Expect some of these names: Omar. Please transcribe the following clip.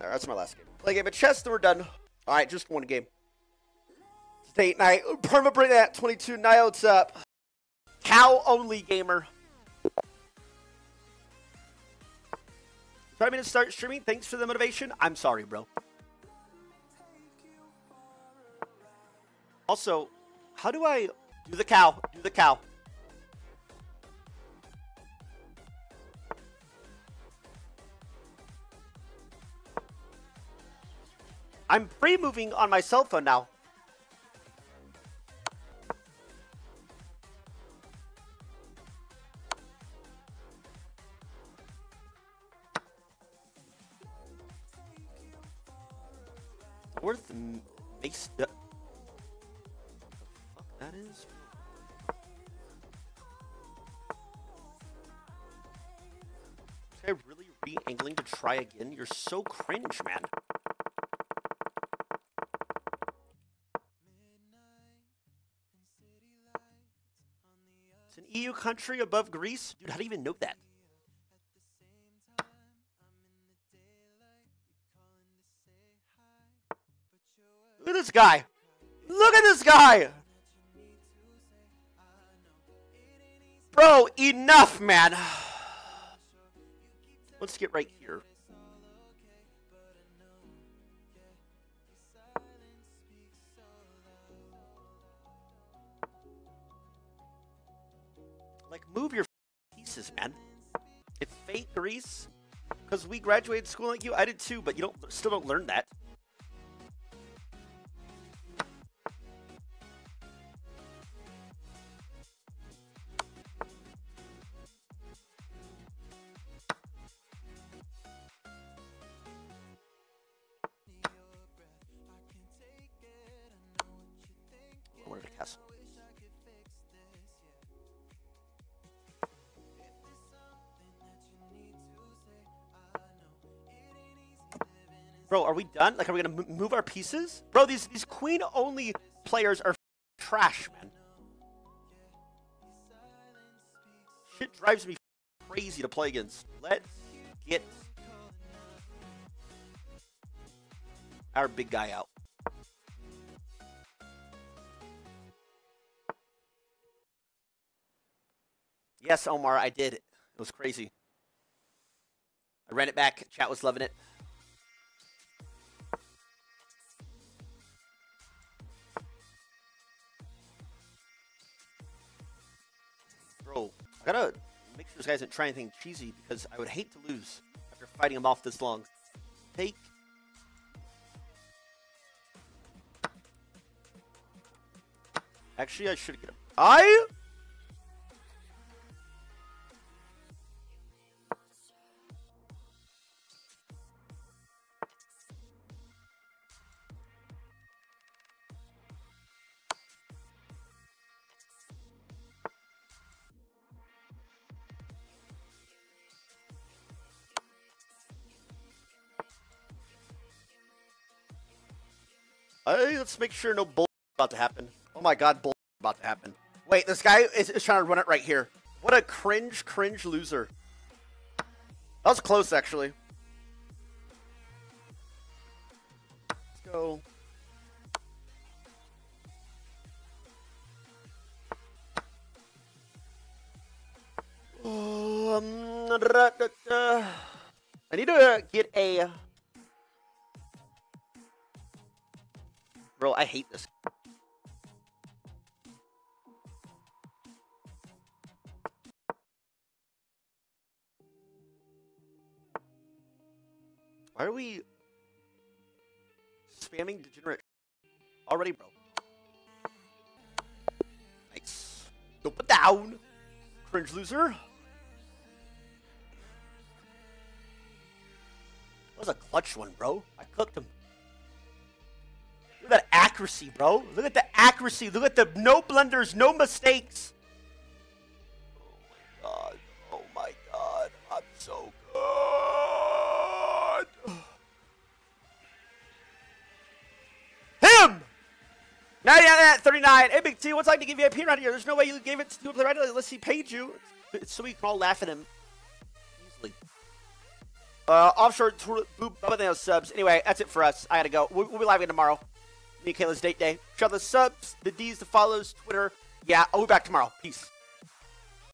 All right, that's my last game. Play a game of chess, then we're done. All right, just one game. Date night. Perma bring that 22 Niles up. Cow only gamer. Try me to start streaming. Thanks for the motivation. I'm sorry, bro. Also, how do I do the cow? Do the cow. I'm pre-moving on my cell phone now. Worth makes the fuck that is. Is I really re-angling to try again? You're so cringe, man. It's an EU country above Greece? Dude, how do you even know that? Look at this guy. Look at this guy. Bro, enough, man. Let's get right here. Like, move your pieces, man. It's fake, Greece. Because we graduated school like you. I did too, but you still don't learn that. Bro, are we done? Like, are we gonna move our pieces? Bro, these queen-only players are trash, man. Shit drives me crazy to play against. Let's get our big guy out. Yes, Omar, I did. It was crazy. I ran it back. Chat was loving it. Bro, I gotta make sure this guy doesn't try anything cheesy because I would hate to lose after fighting him off this long. Take. Actually, I should get him. Let's make sure no bull about to happen. Oh my god, bull about to happen. Wait, this guy is trying to run it right here. What a cringe loser. That was close, actually. Let's go. I need to get a... Bro, I hate this. Why are we spamming degenerate already, bro? Nice. Don't put down, cringe loser. That was a clutch one, bro. I cooked him. Look at that accuracy, bro. Look at the accuracy. Look at the no blunders, no mistakes. Oh my god. Oh my god. I'm so good. Him! 39 at 39. Hey, Big T, what's like to give you a P right here? There's no way you gave it to him right now unless he paid you. So we can all laugh at him. Easily. Offshore boop, but then those subs. Anyway, that's it for us. I gotta go. We'll be live again tomorrow. Me and Kayla's date day. Shout out the subs, the D's, the follows, Twitter. Yeah, I'll be back tomorrow. Peace.